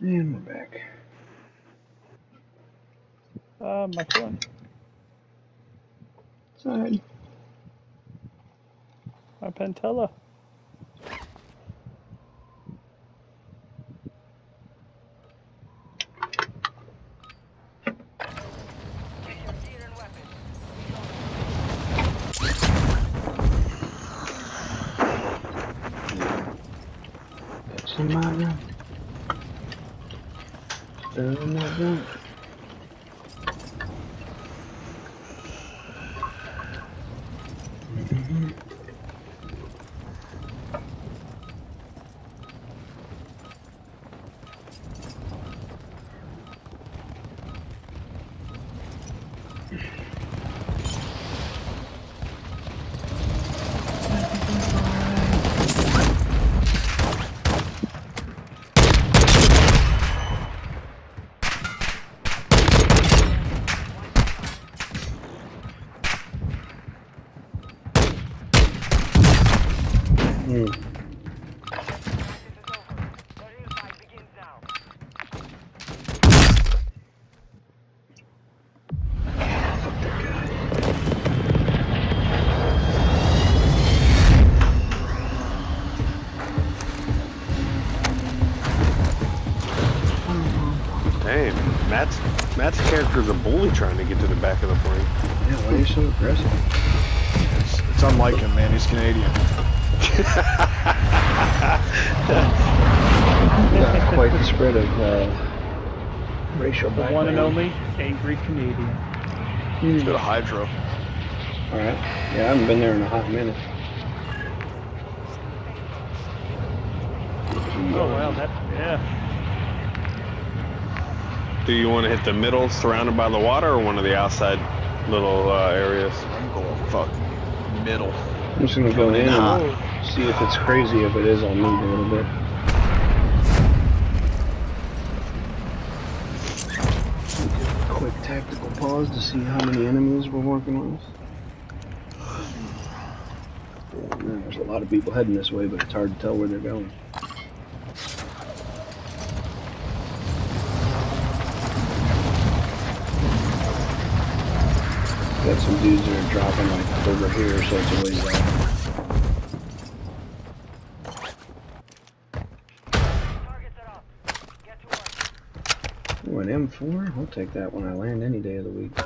And we're back. My phone. Side. My Pentella. Matt's character's a bully trying to get to the back of the plane. Yeah, why are you so aggressive? It's unlike him, man. He's Canadian. Not quite the spread of racial background. The one and only angry Canadian. Let's go to Hydro. Alright. Yeah, I haven't been there in a hot minute. Oh, wow. That, yeah. Do you want to hit the middle, surrounded by the water, or one of the outside little areas? I'm going fuck middle. I'm just gonna go in and see if it's crazy. If it is, I'll move a little bit. Quick tactical pause to see how many enemies we're working with. Oh, man, there's a lot of people heading this way, but it's hard to tell where they're going. Got some dudes that are dropping like over here, so it's a ways out. Targets are up. Get to work. Ooh, an M4? I'll take that when I land any day of the week.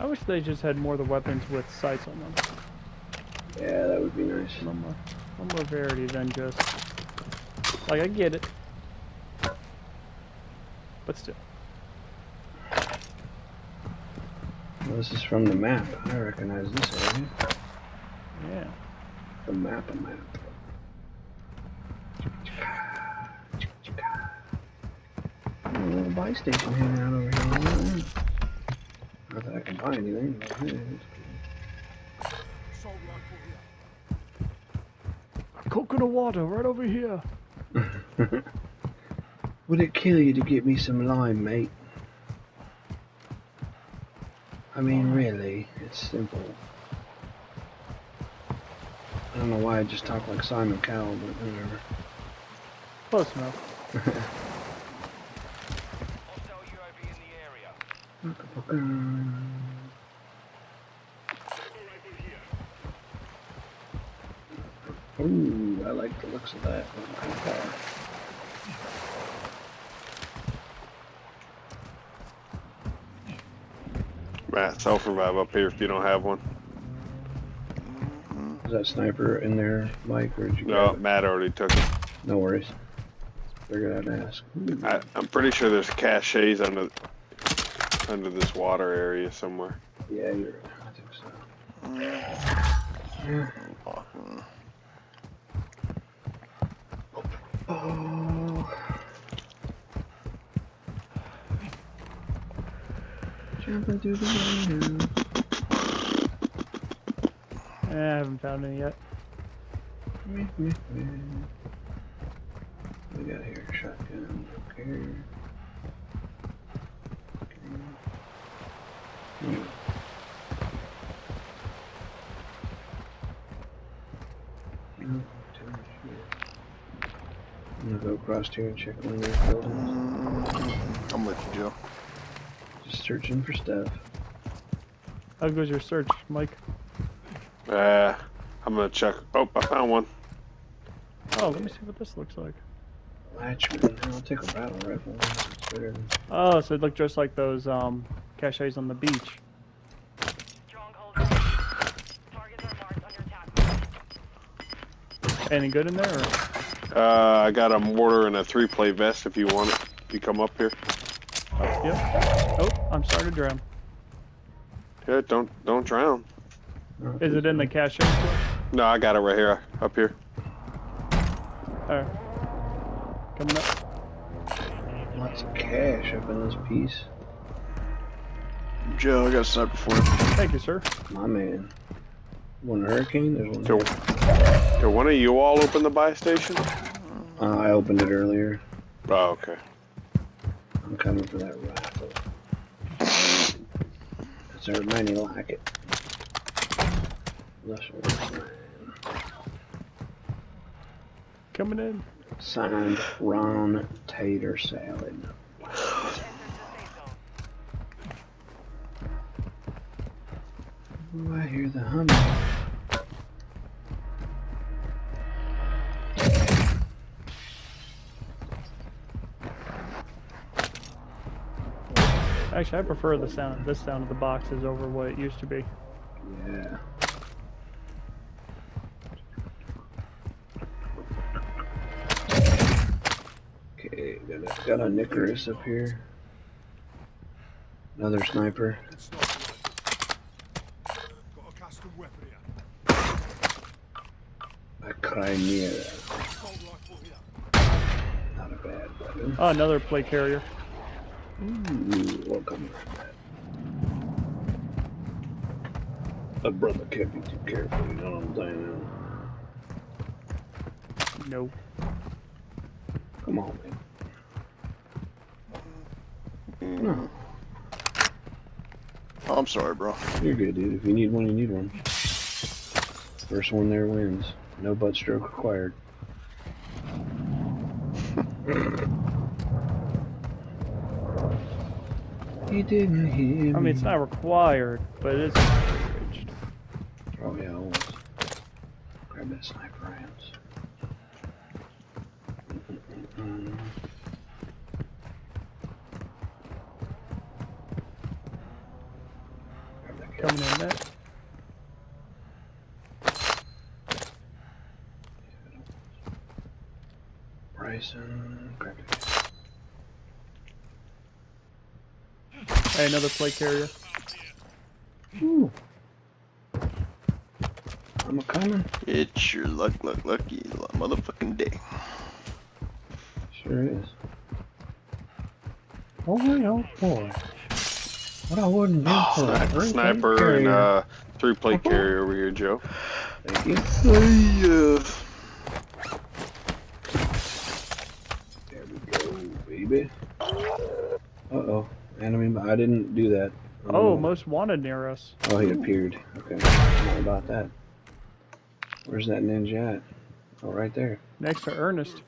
I wish they just had more of the weapons with sights on them. Yeah, that would be nice. One more variety than just... Like, I get it. But still. This is from the map. I recognize this area. Yeah. The map, a map. A little buy station hanging out over here. Not that I can buy anything. Coconut water right over here. Would it kill you to get me some lime, mate? I mean, really, it's simple. I don't know why I just talk like Simon Cowell, but whatever. Close enough. Ooh, I like the looks of that. Matt, self-revive up here if you don't have one. Is that sniper in there, Mike, or did you? No, Matt already took it. No worries. Figured I'd ask. I'm pretty sure there's caches under this water area somewhere. Yeah, you're right. I think so. Yeah. Oh. Jumping through the window. I haven't found any yet. We got here, shotgun. Okay. I'm gonna go across here and check one of these buildings. I'm with you, Joe. Just searching for stuff. How goes your search, Mike? I'm gonna check. Oh, I found one. Oh, let me see what this looks like. Latchman. I'll take a battle rifle. It's better than... Oh, so it looked just like those caches on the beach. Any good in there? Or? I got a mortar and a 3-play vest if you want it. If you come up here. Oh, yep. Oh, I'm starting to drown. Yeah, don't drown. Is it in the cache? No, I got it right here, up here. Alright. Coming up. Lots of cash up in this piece. Joe, I got a sniper for you. Thank you, sir. My man. One hurricane, there's one. Did one of you all open the buy station? I opened it earlier. Oh, okay. I'm coming for that rifle. That's a mighty like it. Coming in. Signed, Ron Tater Salad. Ooh, I hear the hum. Actually, I prefer the sound. This sound of the boxes over what it used to be. Yeah. Okay, got a Nicaris up here. Another sniper. A Crimea. Not a bad weapon. Oh, another plate carrier. Ooh, welcome. A brother can't be too careful, you know what I'm saying? No. Come on, man. No. Oh, I'm sorry, bro. You're good, dude. If you need one, you need one. First one there wins. No butt stroke required. He didn't hear me. I mean, it's not required, but it's encouraged. Oh, yeah, always. Grab that sniper rounds. Coming in there. Bryson, grab it. Hey, another plate carrier. Ooh. I'm a-coming. It's your lucky motherfucking day. Sure is. Oh, oh boy. What I wouldn't do for a sniper and 3-plate carrier over here, Joe. Thank you. There we go, baby. Uh-oh. Enemy, I didn't do that. Oh, most wanted near us. Oh, he appeared. Okay, how about that? Where's that ninja at? Oh, right there. Next to Ernest.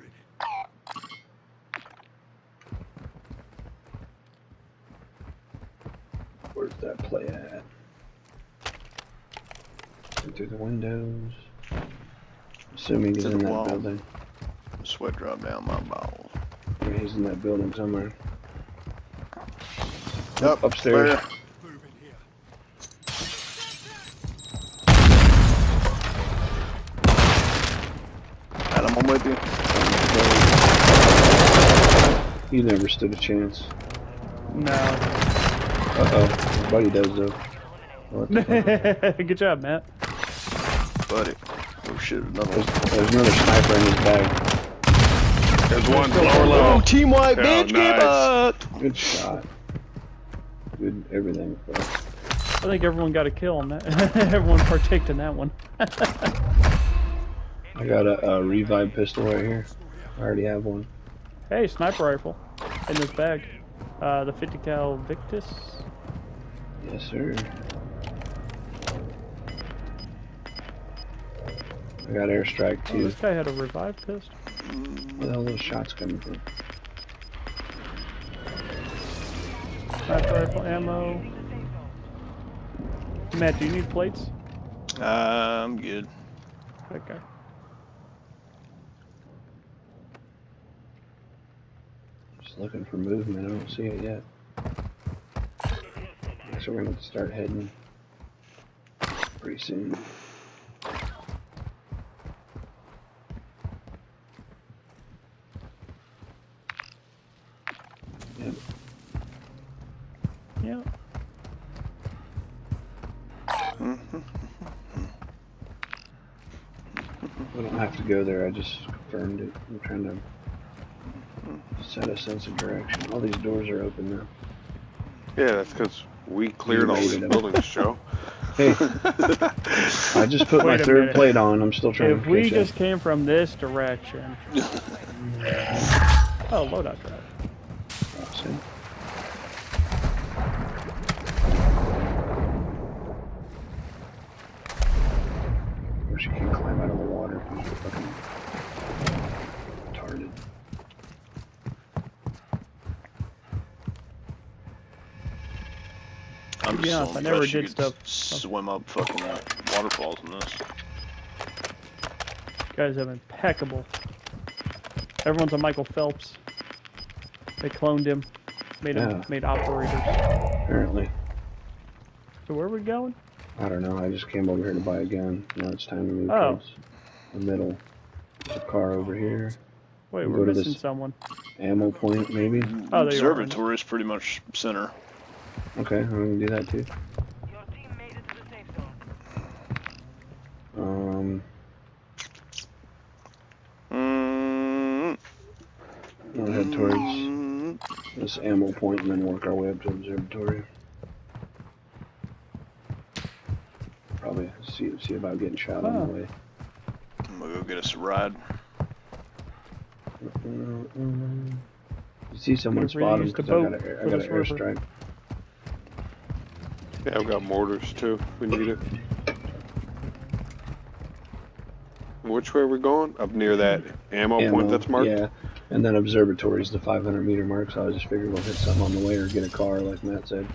Where's that play at? Through the windows. Assuming he's in that building. Sweat drop down my bowel. Yeah, he's in that building somewhere. Up, upstairs. And I'm on with you. You never stood a chance. No. Uh-oh. Buddy does, though. Good job, Matt. Buddy. Oh, shit. There's another sniper in his bag. There's one. Lower level. Team White, bitch. Give up. Good shot. Good everything. But... I think everyone got a kill on that. Everyone partaked in that one. I got a revive pistol right here. I already have one. Hey, sniper rifle in this bag. The 50 cal Victus. Yes, sir. I got airstrike too. Oh, this guy had a revive pistol. Where the hell are those shots coming from? Rifle ammo. Matt, do you need plates? I'm good. Okay. Just looking for movement. I don't see it yet. So we're gonna start heading pretty soon. Go there, I just confirmed it. I'm trying to set a sense of direction. All these doors are open now. Yeah, that's because we cleared all these buildings, Joe. Hey, I just put my third plate on. I'm still trying to catch up. If we just came from this direction. Oh, loadout drive. Awesome. Yeah, I never did stuff. Swim up fucking waterfalls in this. You guys have impeccable. Everyone's a Michael Phelps. They cloned him, made operators. Apparently. So where are we going? I don't know. I just came over here to buy a gun. Now it's time to move towards the middle. There's a car over here. Wait, we're missing someone. Ammo point, maybe. Oh, the observatory is pretty much center. Okay, I'm gonna do that too. Your team made it to the safe zone. I'll head towards this ammo point and then work our way up to observatory. Probably see about getting shot on the way. I'm gonna go get us a ride. You see someone spot him because I got an airstrike. Yeah, I've got mortars too, we need it. Which way are we going? Up near that ammo point that's marked? Yeah, and then observatory's the 500-meter mark, so I just figured we'll hit something on the way or get a car, like Matt said.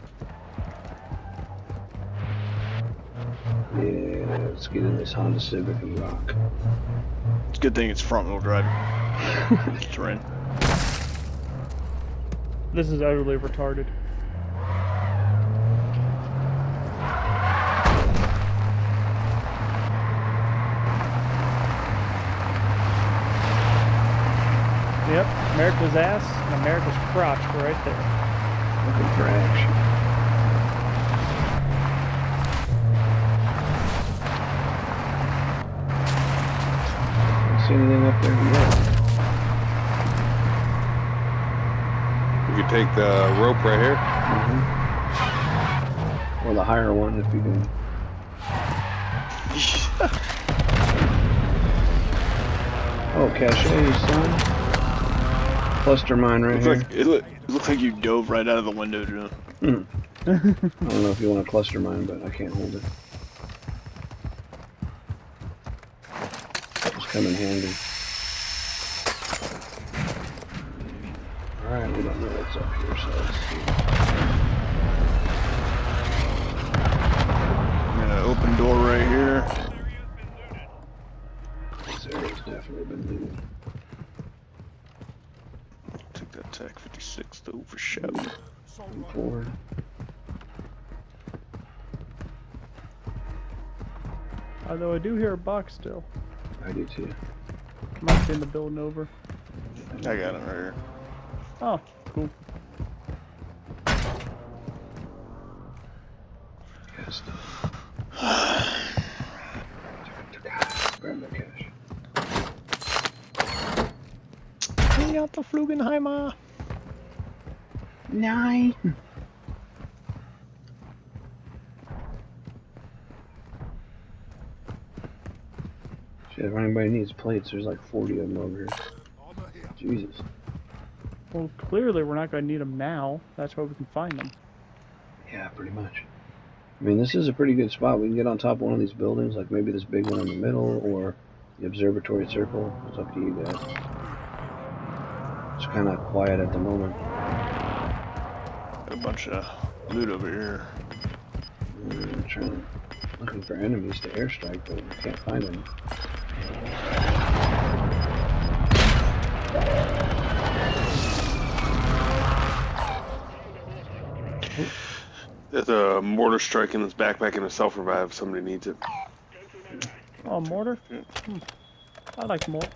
Yeah, let's get in this Honda Civic and rock. It's a good thing it's front-wheel drive. Terrain. This is utterly retarded. Yep, America's ass and America's crotch right there. Looking for action. Don't see anything up there yet. You could take the rope right here. Mm-hmm. Or the higher one if you can. Oh, cachet, son. Cluster mine right here. Like, it looks like you dove right out of the window, Joe. Mm. I don't know if you want a cluster mine, but I can't hold it. It's coming handy. Alright, we don't know what's up here, so let's see. I'm gonna open door right here. This area's definitely been looted. Attack 56 to overshoot. Come forward. Although I do hear a box still. I do too. Might be in the building over. I got it right here. Oh, cool. Yes. Grab that cash. Out the Flugenheimer. Nein. Shit, if anybody needs plates, there's like 40 of them over here. Jesus. Well, clearly we're not going to need them now. That's why we can find them. Yeah, pretty much. I mean, this is a pretty good spot. We can get on top of one of these buildings, like maybe this big one in the middle, or the observatory circle. It's up to you guys. It's kind of quiet at the moment. Got a bunch of loot over here. I'm trying, looking for enemies to airstrike, but we can't find them. There's a mortar strike in his backpack and a self-revive. Somebody needs it. Oh, mortar? Yeah. Hmm. I like mortars.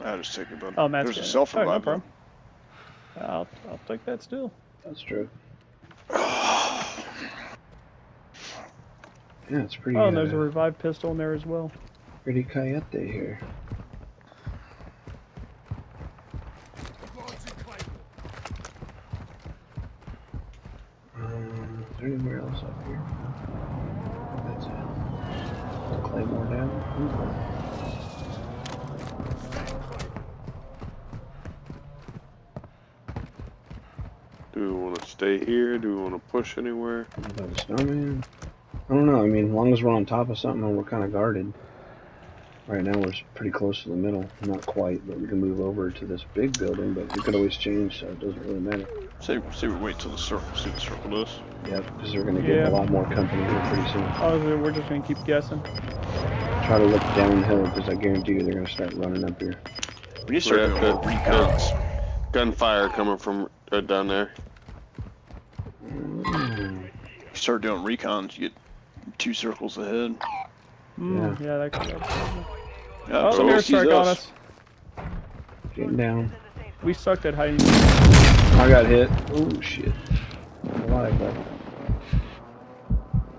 I'll just take it, buddy. Oh, Matt's there's a self-revive. Right, no I'll take that still. That's true. Yeah, it's pretty. Oh, and there's a revive pistol in there as well. Pretty coyote here. Is there anywhere else up here? That's it. Claymore down. Do we want to stay here? Do we want to push anywhere? Snowman. I don't know. I mean, as long as we're on top of something and we're kind of guarded. Right now we're pretty close to the middle. Not quite, but we can move over to this big building, but we could always change, so it doesn't really matter. Say we wait till the circle, see what the circle does. Yeah, because they're going to get a lot more company here pretty soon. Oh, we're just going to keep guessing. Try to look downhill, because I guarantee you they're going to start running up here. When you start gunfire coming from down there. Mm. Start doing recons, you get two circles ahead. Mm, yeah, that could be. Oh, the air strike on us. Getting down. We sucked at hiding. I got hit. Oh shit. Alive, but...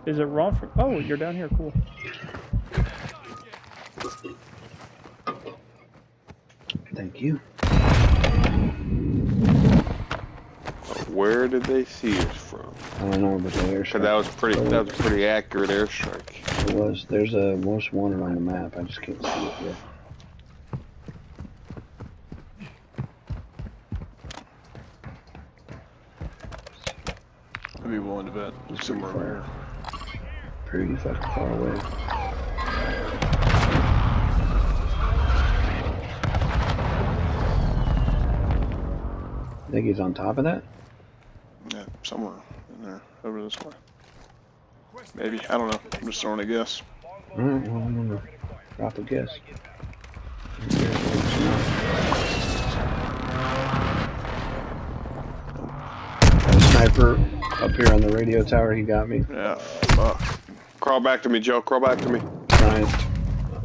Is it wrong for? Oh, you're down here. Cool. Thank you. Where did they see us from? I don't know, but the airstrike. That was pretty accurate airstrike. It was. There's a most wanted on the map. I just can't see it yet. I'd be willing to bet it's somewhere over here. Pretty fucking far away. I think he's on top of that? Yeah, somewhere in there. Over this way. Maybe. I don't know. I'm just throwing a guess. Alright, well, I'm gonna drop the guess. That sniper up here on the radio tower, he got me. Yeah, crawl back to me, Joe. Crawl back to me. Brian.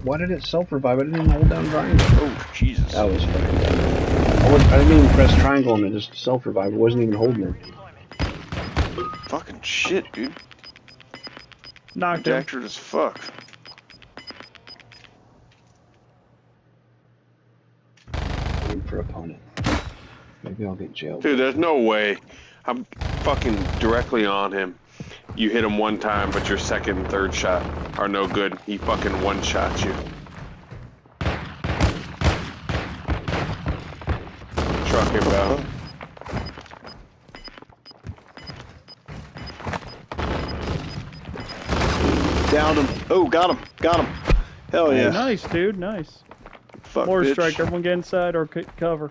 Why did it self-revive? I didn't even hold down Brian. Oh, Jesus. That was fucking bad. I didn't even press triangle and it just self-revived. It wasn't even holding it. Fucking shit, dude. Knocked out. Accurate as fuck. Wait for opponent. Maybe I'll get jailed. Dude, there's no way. I'm fucking directly on him. You hit him one time, but your second and third shot are no good. He fucking one-shot you. Truck him down. Downed him. Oh, got him. Got him. Hell yeah. Nice, dude. Nice. Fuck, more bitch. Strike. Everyone get inside or cover.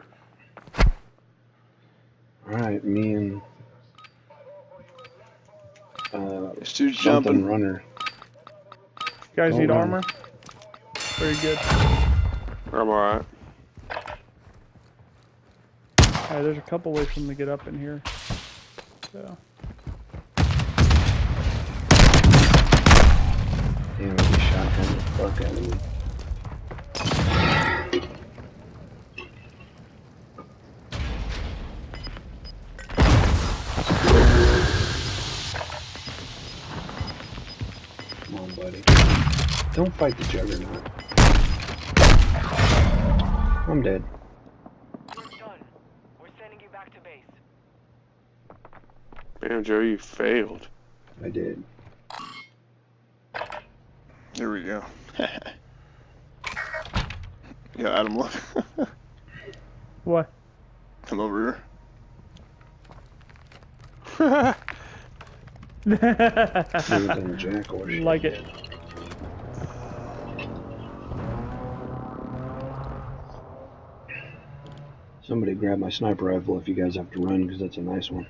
Alright, me and this dude's jumping runner. You guys need armor? Very good. I'm alright. Alright, there's a couple ways for them to get up in here. So damn, he shotgun the fuck out of me. Don't fight the juggernaut. I'm dead. We're done. We're sending you back to base. Damn, Joe, you failed. I did. There we go. Yeah, Adam, look. What? I'm over here. Like it. Somebody grab my sniper rifle if you guys have to run, because that's a nice one.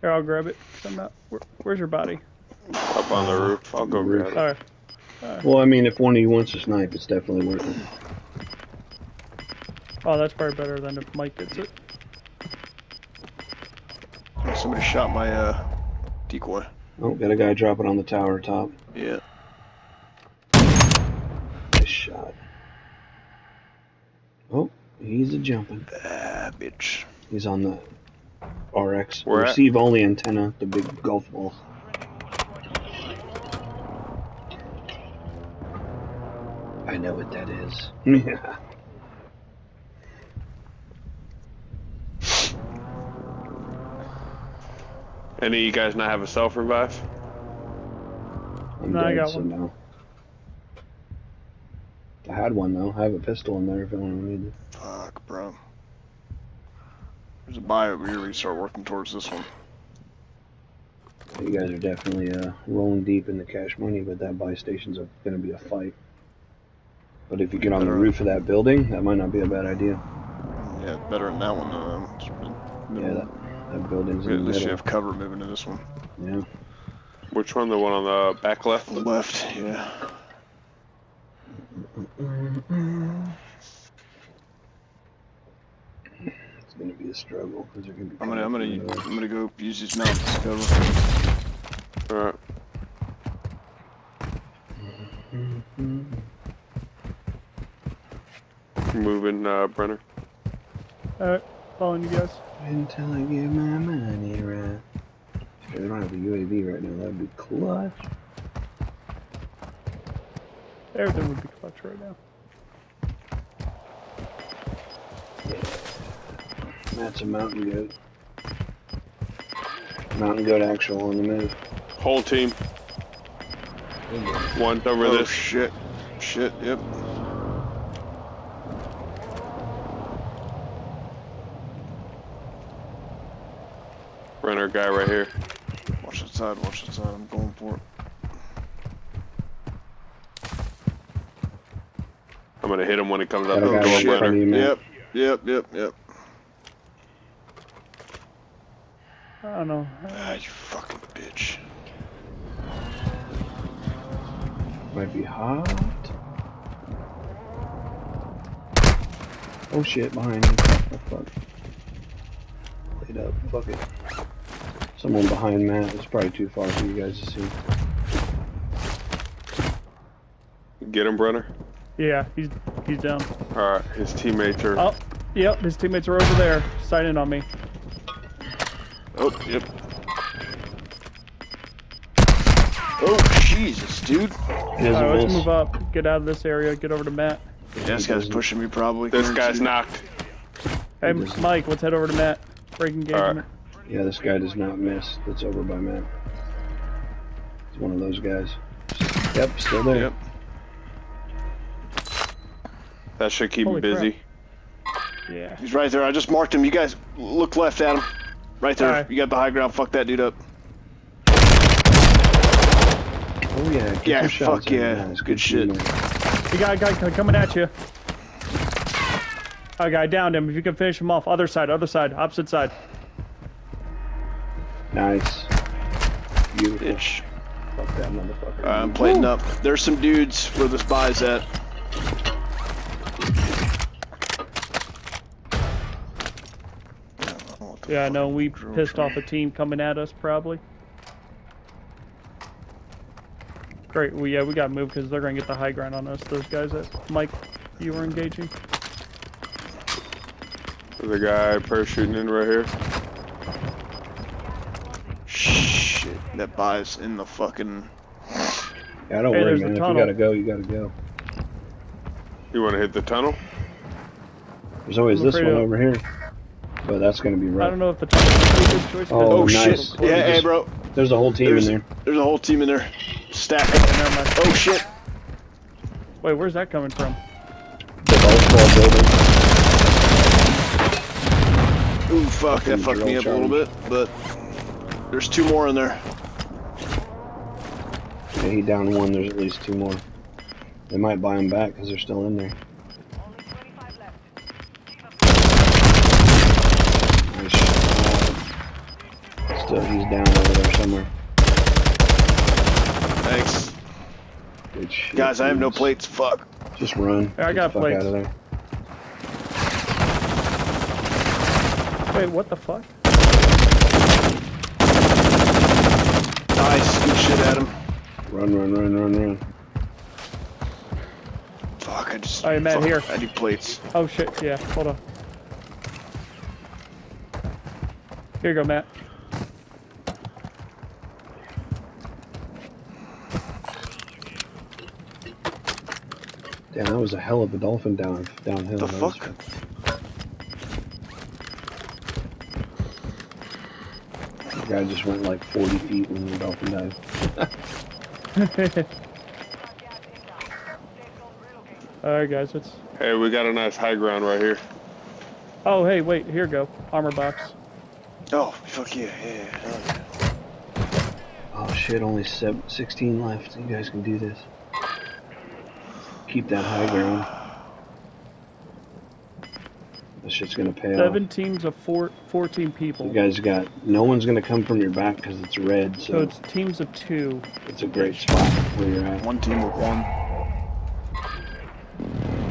Here, I'll grab it. I'm out. Where's your body? Up on the roof. I'll go grab it. All right. All right. Well, I mean, if one of you wants to snipe, it's definitely worth it. Oh, that's probably better than if Mike gets it. Somebody shot my decoy. Oh, got a guy dropping on the tower top. Yeah. Nice shot. Oh, he's a jumping. Ah, bitch. He's on the RX. Where receive at? Only antenna, the big golf ball. I know what that is. Yeah. Any of you guys not have a self revive? No, I got one. No. I had one though. I have a pistol in there if anyone needs it. Fuck, bro. There's a buy over here. We start working towards this one. You guys are definitely rolling deep in the cash money, but that buy station's going to be a fight. But if you get on the roof of that building, that might not be a bad idea. Yeah, better than that one though. Yeah, that building's in the middle. At least you have cover moving to this one. Yeah. Which one? The one on the back left? The left, yeah. It's gonna be a struggle because they're gonna be. I'm gonna go use these mountains to cover. All right. Moving, Brenner. All right, following you guys. Until I get my money right. They don't have a UAV right now. That'd be clutch. Everything would be clutch right now. That's a mountain goat. Mountain goat actual on the move. Whole team. One over this. Shit. Shit. Yep. Runner guy right here. Watch the side. Watch the side. I'm going for it. I'm gonna hit him when he comes up. Yep. I don't know. Ah, you fucking bitch. Might be hot. Oh shit, behind me. Oh fuck. Laid up. Fuck it. Someone behind Matt. It's probably too far for you guys to see. Get him, Brenner. Yeah, he's down. Alright, his teammates are... Oh, yep, his teammates are over there. Sight in on me. Oh, yep. Oh, Jesus, dude. Alright, let's move up. Get out of this area. Get over to Matt. Yeah, this guy's pushing me, probably. This guy's knocked. Hey, Mike, let's head over to Matt. Break engagement. Right. Yeah, this guy does not miss. That's over by Matt. He's one of those guys. Yep, still there. Yep. That should keep him busy. Crap. Yeah. He's right there. I just marked him. You guys look left at him. Right there. Right. You got the high ground. Fuck that dude up. Oh, yeah. Get yeah, fuck yeah. That's good shit. You got a guy coming at you. Oh, guy downed him. If you can finish him off. Other side, opposite side. Nice. Beautiful. Itch. Fuck that motherfucker. I'm plating up. There's some dudes where the spy's at. Yeah, I know, we pissed off a team coming at us, probably. Great, well, yeah, we gotta move because they're gonna get the high ground on us, those guys that, Mike, you were engaging. There's a guy parachuting in right here. Shit, that buy's in the fucking... Yeah, don't worry, man, if you gotta go, you gotta go. You wanna hit the tunnel? There's always this one over here. But that's gonna be rough. I don't know if the top is a good choice. Oh, nice. Shit. Yeah, hey, bro. There's a whole team in there. There's a whole team in there. Stack up in there, man. Oh, shit. Wait, where's that coming from? The golf ball building. Ooh, fuck. That fucked me up a little bit, but there's two more in there. Yeah, he downed one. There's at least two more. They might buy him back because they're still in there. So he's down over there somewhere. Thanks. Good shit, guys, I have no plates. Fuck. Just run. Hey, I got plates. Out of there. Wait, what the fuck? Nice. Good shit at him. Run. Fuck, I just... Alright, Matt, here. I need plates. Oh, shit. Yeah, hold on. Here you go, Matt. Damn, that was a hell of a dolphin downhill. The fuck? The guy just went like 40 feet when the dolphin died. Alright, guys, it's... Hey, we got a nice high ground right here. Oh, hey, wait, here you go. Armor box. Oh, fuck yeah, yeah. Oh shit, only 16 left. You guys can do this. Keep that high ground. This shit's gonna pay off. 7 teams of 14 people. You guys got... No one's gonna come from your back because it's red, so... So it's teams of 2. It's a great spot where you're at. One team with one.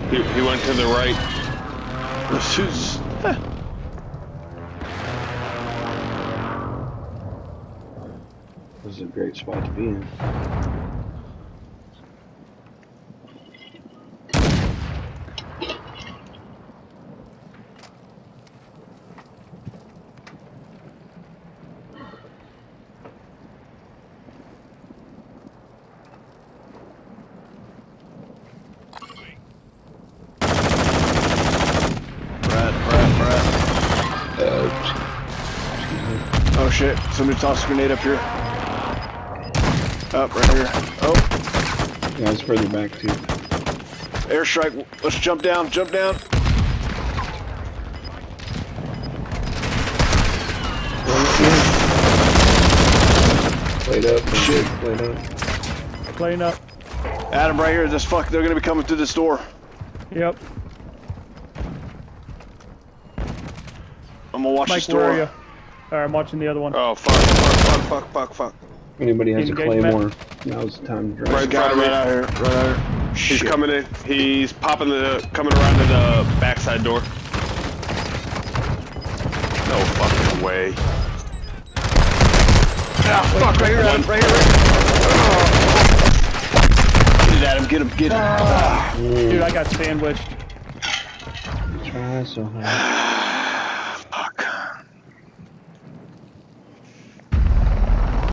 He went to the right. The shoes. This is a great spot to be in. Brad. Excuse me. Oh shit, somebody tossed a grenade up here. Up right here. Oh. Yeah, it's further back too. Airstrike. Let's jump down. Jump down. Plane up. Shit. Plane up. Adam, right here. This fuck. They're gonna be coming through this door. Yep. I'm gonna watch this door. Where are you? All right, I'm watching the other one. Oh fuck! Fuck! Anybody has a claymore, now's the time to drive. Right guy right out here, He's coming in. He's popping the coming around to the backside door. No fucking way. Ah, fuck, right here. Oh. Get it, Adam, get him. Ah. Dude, I got sandwiched. Try so hard.